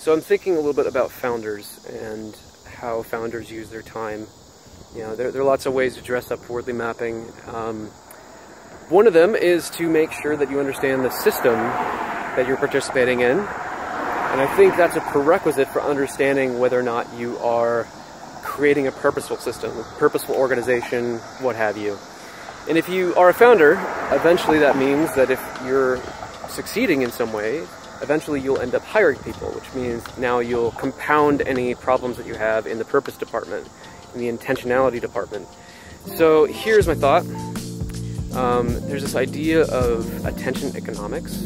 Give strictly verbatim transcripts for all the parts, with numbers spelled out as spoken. So I'm thinking a little bit about founders and how founders use their time. You know, there, there are lots of ways to dress up Wardley mapping. Um, one of them is to make sure that you understand the system that you're participating in. And I think that's a prerequisite for understanding whether or not you are creating a purposeful system, a purposeful organization, what have you. And if you are a founder, eventually that means that if you're succeeding in some way, eventually you'll end up hiring people, which means now you'll compound any problems that you have in the purpose department, in the intentionality department. So here's my thought. Um, there's this idea of attention economics,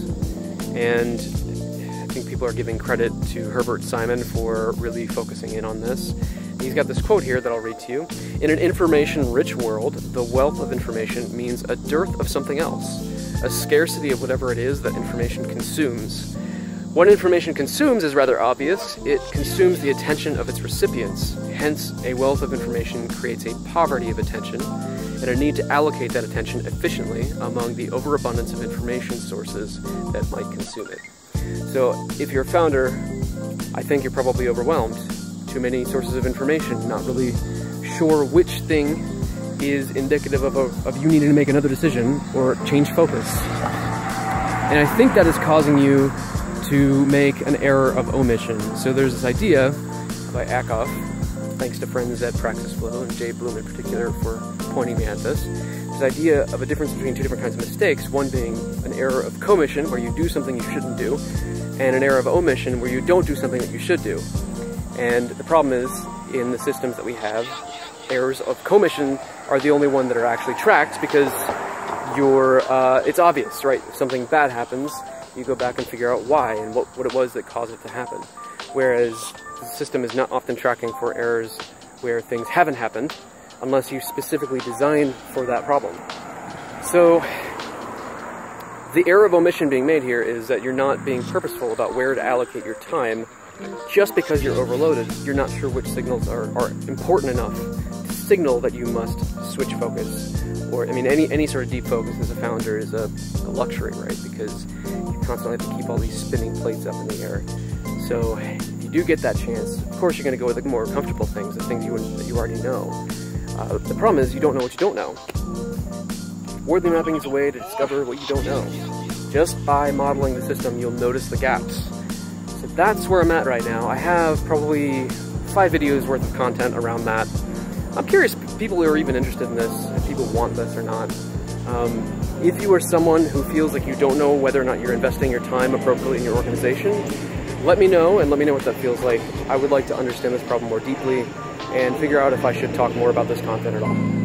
and I think people are giving credit to Herbert Simon for really focusing in on this. He's got this quote here that I'll read to you. "In an information-rich world, the wealth of information means a dearth of something else, a scarcity of whatever it is that information consumes. What information consumes is rather obvious. It consumes the attention of its recipients. Hence, a wealth of information creates a poverty of attention and a need to allocate that attention efficiently among the overabundance of information sources that might consume it." So if you're a founder, I think you're probably overwhelmed. Too many sources of information, not really sure which thing is indicative of, a, of you needing to make another decision or change focus. And I think that is causing you to make an error of omission. So there's this idea by Ackoff, thanks to friends at Praxisflow and Jay Bloom in particular for pointing me at this, this idea of a difference between two different kinds of mistakes, one being an error of commission, where you do something you shouldn't do, and an error of omission, where you don't do something that you should do. And the problem is, in the systems that we have, errors of commission are the only one that are actually tracked, because you're, uh, it's obvious, right? If something bad happens, you go back and figure out why and what, what it was that caused it to happen. Whereas the system is not often tracking for errors where things haven't happened, unless you specifically design for that problem. So the error of omission being made here is that you're not being purposeful about where to allocate your time. Just because you're overloaded, you're not sure which signals are, are important enough to signal that you must switch focus. Or, I mean, any, any sort of defocus as a founder is a, a luxury, right? Because you constantly have to keep all these spinning plates up in the air. So if you do get that chance, of course you're going to go with the more comfortable things, the things you, that you already know. Uh, the problem is you don't know what you don't know. Wardley mapping is a way to discover what you don't know. Just by modeling the system, you'll notice the gaps. That's where I'm at right now. I have probably five videos worth of content around that. I'm curious if people who are even interested in this, if people want this or not. Um, if you are someone who feels like you don't know whether or not you're investing your time appropriately in your organization, let me know, and let me know what that feels like. I would like to understand this problem more deeply and figure out if I should talk more about this content at all.